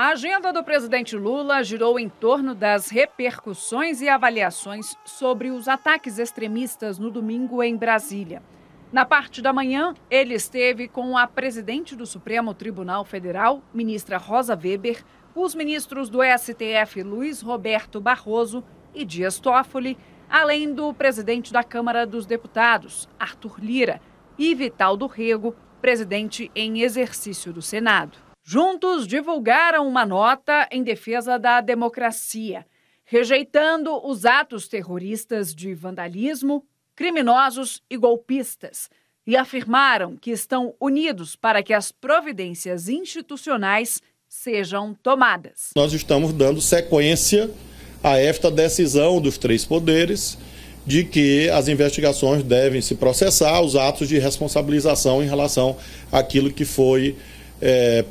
A agenda do presidente Lula girou em torno das repercussões e avaliações sobre os ataques extremistas no domingo em Brasília. Na parte da manhã, ele esteve com a presidente do Supremo Tribunal Federal, ministra Rosa Weber, os ministros do STF Luiz Roberto Barroso e Dias Toffoli, além do presidente da Câmara dos Deputados, Arthur Lira, e Vital do Rego, presidente em exercício do Senado. Juntos divulgaram uma nota em defesa da democracia, rejeitando os atos terroristas de vandalismo, criminosos e golpistas, e afirmaram que estão unidos para que as providências institucionais sejam tomadas. Nós estamos dando sequência a esta decisão dos três poderes de que as investigações devem se processar os atos de responsabilização em relação àquilo que foi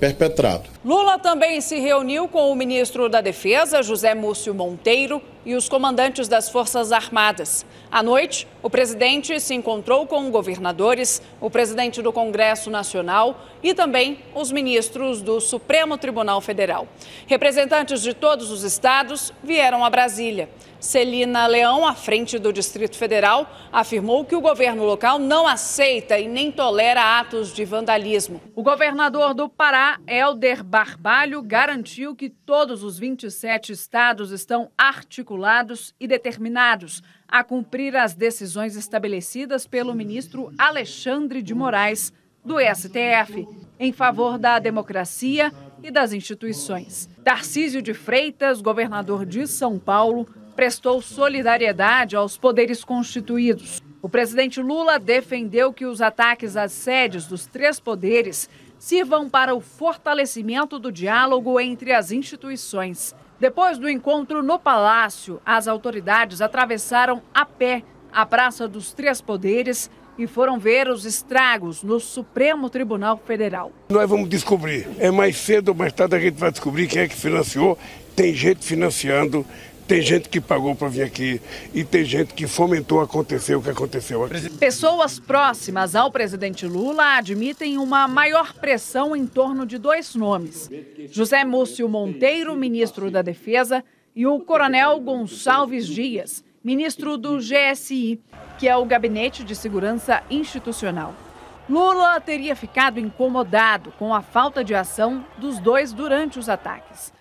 perpetrado. Lula também se reuniu com o ministro da Defesa, José Múcio Monteiro, e os comandantes das Forças Armadas. À noite, o presidente se encontrou com governadores, o presidente do Congresso Nacional e também os ministros do Supremo Tribunal Federal. Representantes de todos os estados vieram a Brasília. Celina Leão, à frente do Distrito Federal, afirmou que o governo local não aceita e nem tolera atos de vandalismo. O governador do Pará, Helder Barbalho, garantiu que todos os 27 estados estão articulados e determinados a cumprir as decisões estabelecidas pelo ministro Alexandre de Moraes, do STF, em favor da democracia e das instituições. Tarcísio de Freitas, governador de São Paulo, prestou solidariedade aos poderes constituídos. O presidente Lula defendeu que os ataques às sedes dos três poderes sirvam para o fortalecimento do diálogo entre as instituições. Depois do encontro no Palácio, as autoridades atravessaram a pé a Praça dos Três Poderes e foram ver os estragos no Supremo Tribunal Federal. Nós vamos descobrir, é mais cedo ou mais tarde a gente vai descobrir quem é que financiou, tem gente financiando. Tem gente que pagou para vir aqui e tem gente que fomentou acontecer o que aconteceu aqui. Pessoas próximas ao presidente Lula admitem uma maior pressão em torno de dois nomes: José Múcio Monteiro, ministro da Defesa, e o coronel Gonçalves Dias, ministro do GSI, que é o Gabinete de Segurança Institucional. Lula teria ficado incomodado com a falta de ação dos dois durante os ataques.